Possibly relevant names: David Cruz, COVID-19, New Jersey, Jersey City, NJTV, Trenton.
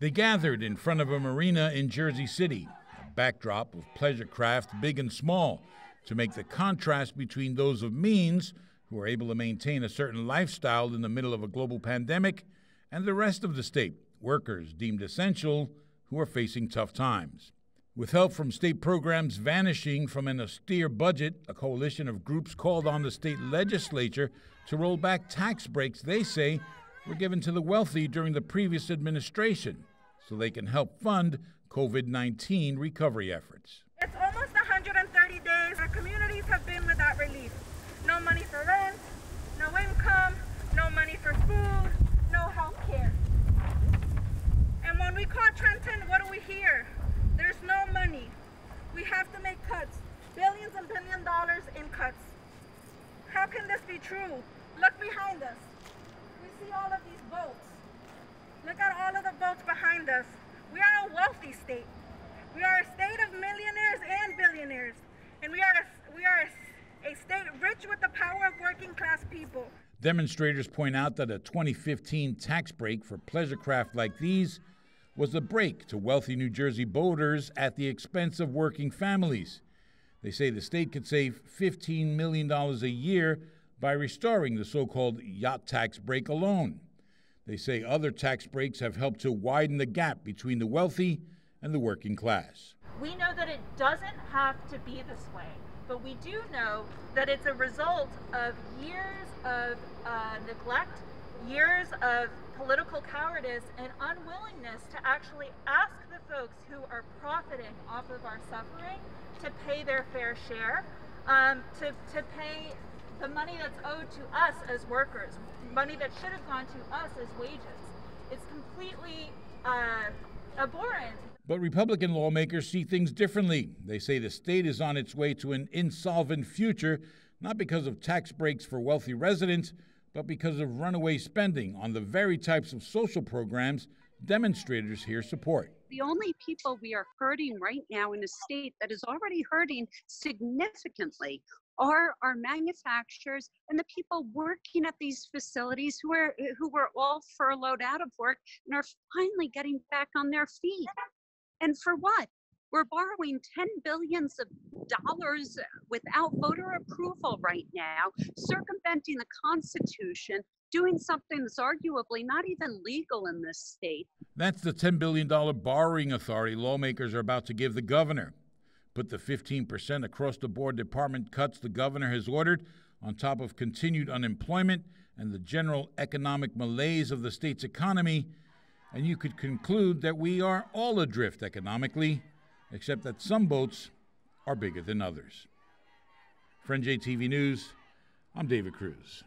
They gathered in front of a marina in Jersey City, a backdrop of pleasure craft big and small, to make the contrast between those of means, who are able to maintain a certain lifestyle in the middle of a global pandemic, and the rest of the state, workers deemed essential, who are facing tough times. With help from state programs vanishing from an austere budget, a coalition of groups called on the state legislature to roll back tax breaks they say were given to the wealthy during the previous administration so they can help fund COVID-19 recovery efforts. It's almost 130 days. Our communities have been without relief. No money for rent, no income, no money for food, no health care. And when we call Trenton, what do we hear? There's no money. We have to make cuts, billions and billion dollars in cuts. How can this be true? Look behind us. We see all of these boats. Look at all of the boats behind us. We are a wealthy state. We are a state of millionaires and billionaires. And we are a state rich with the power of working class people. Demonstrators point out that a 2015 tax break for pleasure craft like these was a break to wealthy New Jersey boaters at the expense of working families. They say the state could save $15 million a year by restoring the so-called yacht tax break alone. They say other tax breaks have helped to widen the gap between the wealthy and the working class. We know that it doesn't have to be this way, but we do know that it's a result of years of neglect, years of political cowardice and unwillingness to actually ask the folks who are profiting off of our suffering to pay their fair share, to pay the money that's owed to us as workers, money that should have gone to us as wages. It's completely abhorrent. But Republican lawmakers see things differently. They say the state is on its way to an insolvent future, not because of tax breaks for wealthy residents, but because of runaway spending on the very types of social programs demonstrators here support. The only people we are hurting right now in a state that is already hurting significantly are our manufacturers and the people working at these facilities who were all furloughed out of work and are finally getting back on their feet. And for what? We're borrowing $10 billion without voter approval right now, circumventing the Constitution, doing something that's arguably not even legal in this state. That's the $10 billion borrowing authority lawmakers are about to give the governor. Put the 15% across-the-board department cuts the governor has ordered on top of continued unemployment and the general economic malaise of the state's economy, and you could conclude that we are all adrift economically, except that some boats are bigger than others. For NJTV News, I'm David Cruz.